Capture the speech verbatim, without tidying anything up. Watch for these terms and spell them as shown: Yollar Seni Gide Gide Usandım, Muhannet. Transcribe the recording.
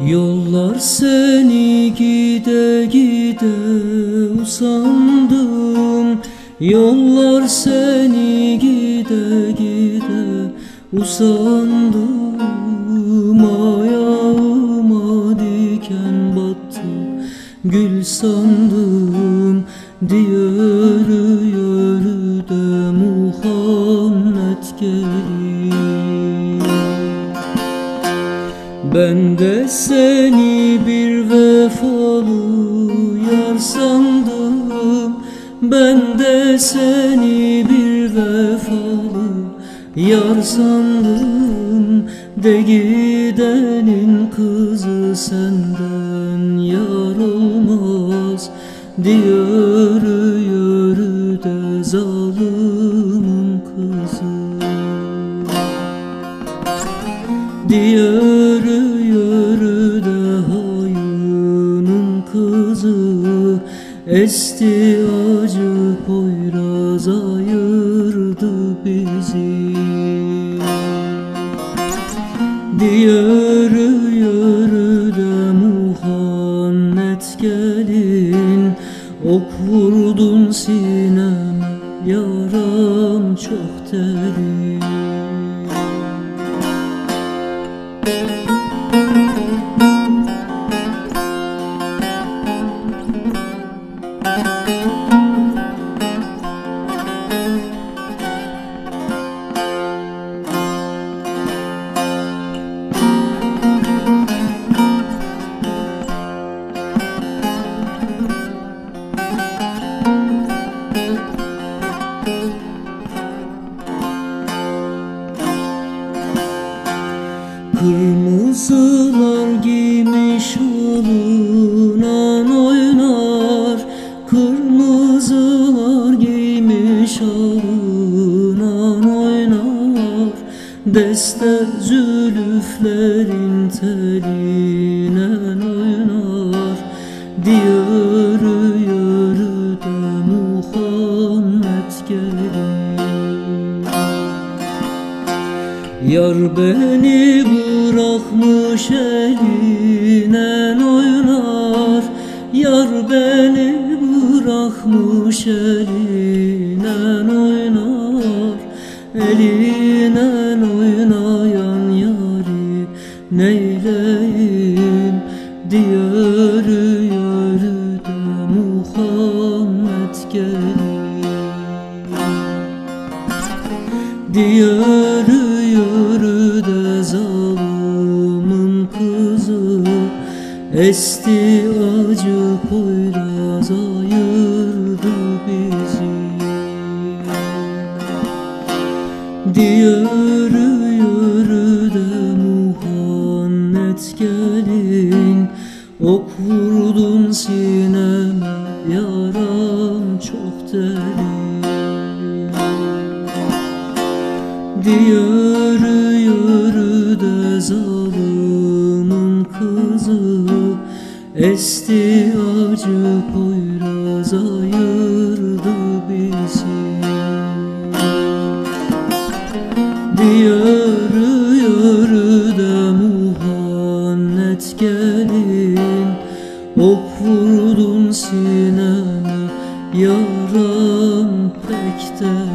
Yollar seni gide gide usandım. Yollar seni gide gide usandım. Ayağıma diken battı, gül sandım diye yürü yürü de Muhannet gelir. Ben de seni bir vefalı yar sandım. Ben de seni bir vefalı yar sandım. De gidenin kızı senden yar olmaz diye yürü yürü de zalimin kızı. Diye yürü yürü de hayının kızı. Esti acı poyraz ayırdı bizi. Diye yürü yürü de Muhannet gelin. Ok vurdun sineme, yaram çok derin. Kırmızılar giymiş alınan oynar. Kırmızılar giymiş alınan oynar. Deste zülüflerin telinen oynar. Diye yürü yürü de Muhannet gelir. Yar beni bırakmış eline oynar. Yar beni bırakmış eline oynar. Eline oynayan yari neyleyim diye yürü yürü de Muhannet gelir. Diye yürü yürü de zalimin kızı. Esti acı poyraz ayırdı bizi. Diye yürü yürü de Muhannet gelin. Ok vurdun sineme, yaram çok derin. Diye yürü yürü de zalimin kızı. Esti acı poyraz ayırdı bizi. Diye yürü yürü de Muhannet gelin. Ok vurdun sineme, yaram pek de